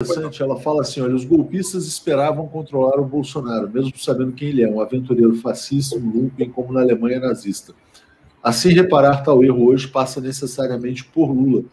Interessante, ela fala assim, olha, os golpistas esperavam controlar o Bolsonaro, mesmo sabendo quem ele é, um aventureiro fascista, um lumpen, como na Alemanha nazista. Assim, reparar tal erro hoje passa necessariamente por Lula.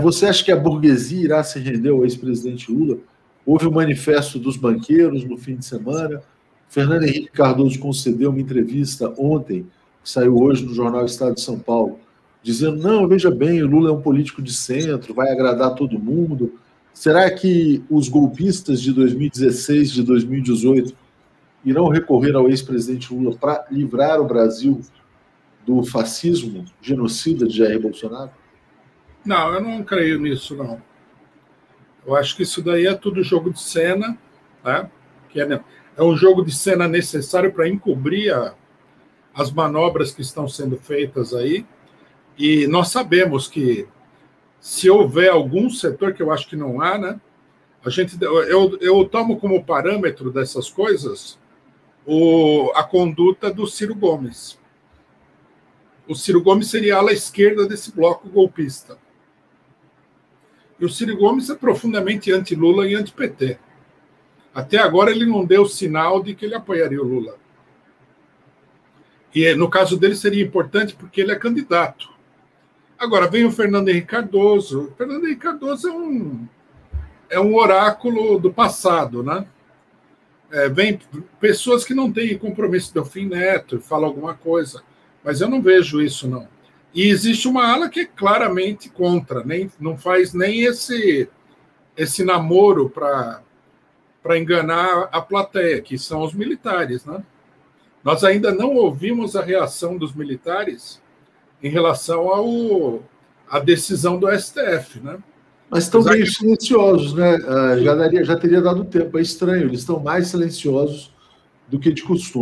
Você acha que a burguesia irá se render ao ex-presidente Lula? Houve um manifesto dos banqueiros no fim de semana, Fernando Henrique Cardoso concedeu uma entrevista ontem, que saiu hoje no jornal Estado de São Paulo, dizendo, não, veja bem, o Lula é um político de centro, vai agradar todo mundo. Será que os golpistas de 2016, de 2018, irão recorrer ao ex-presidente Lula para livrar o Brasil do fascismo genocida de Jair Bolsonaro? Não, eu não creio nisso, não. Eu acho que isso daí é tudo jogo de cena, né? Que é um jogo de cena necessário para encobrir as manobras que estão sendo feitas aí. E nós sabemos que se houver algum setor, que eu acho que não há, né? Eu tomo como parâmetro dessas coisas a conduta do Ciro Gomes. O Ciro Gomes seria a ala esquerda desse bloco golpista. E o Ciro Gomes é profundamente anti-Lula e anti-PT. Até agora ele não deu sinal de que ele apoiaria o Lula. E no caso dele seria importante porque ele é candidato. Agora, vem o Fernando Henrique Cardoso. O Fernando Henrique Cardoso é um oráculo do passado, né? Vem pessoas que não têm compromisso, Delfim Neto, fala alguma coisa, mas eu não vejo isso, não. E existe uma ala que é claramente contra, não faz nem esse namoro para enganar a plateia, que são os militares, né? Nós ainda não ouvimos a reação dos militares em relação à decisão do STF, né? Mas estão meio silenciosos, né? Já teria dado tempo, é estranho, eles estão mais silenciosos do que de costume.